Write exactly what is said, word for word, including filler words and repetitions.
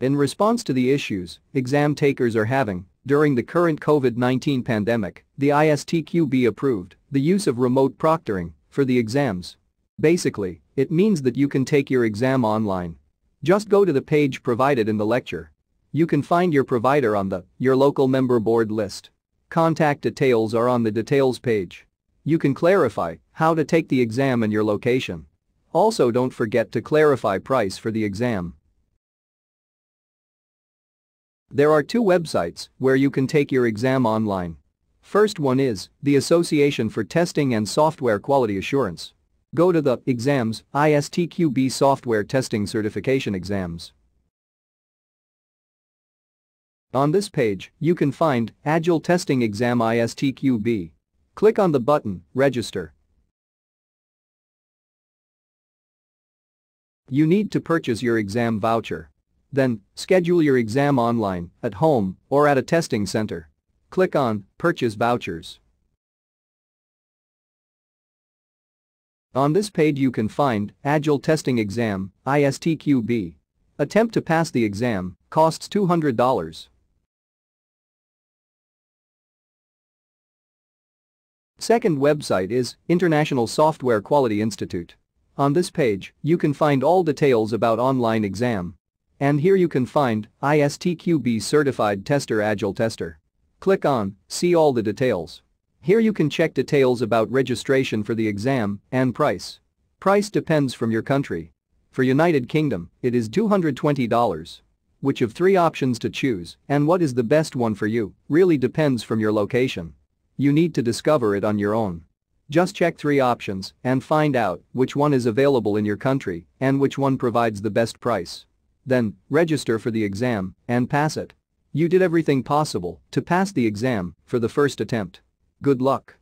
In response to the issues exam takers are having during the current COVID nineteen pandemic, the I S T Q B approved the use of remote proctoring for the exams. Basically, it means that you can take your exam online. Just go to the page provided in the lecture. You can find your provider on the Your Local Member Board list. Contact details are on the details page. You can clarify how to take the exam and your location. Also, don't forget to clarify price for the exam. There are two websites where you can take your exam online. First one is the Association for Testing and Software Quality Assurance. Go to the Exams I S T Q B Software Testing Certification Exams. On this page, you can find Agile Testing Exam I S T Q B. Click on the button, Register. You need to purchase your exam voucher. Then, schedule your exam online, at home, or at a testing center. Click on Purchase Vouchers. On this page you can find Agile Testing Exam, I S T Q B. Attempt to pass the exam, costs two hundred dollars. Second website is International Software Quality Institute. On this page, you can find all details about online exam. And here you can find I S T Q B Certified Tester Agile Tester. Click on See all the details. Here you can check details about registration for the exam and price. Price depends from your country. For United Kingdom, it is two hundred twenty dollars. Which of three options to choose and what is the best one for you really depends from your location. You need to discover it on your own. Just check three options and find out which one is available in your country and which one provides the best price. Then, register for the exam and pass it. You did everything possible to pass the exam for the first attempt. Good luck.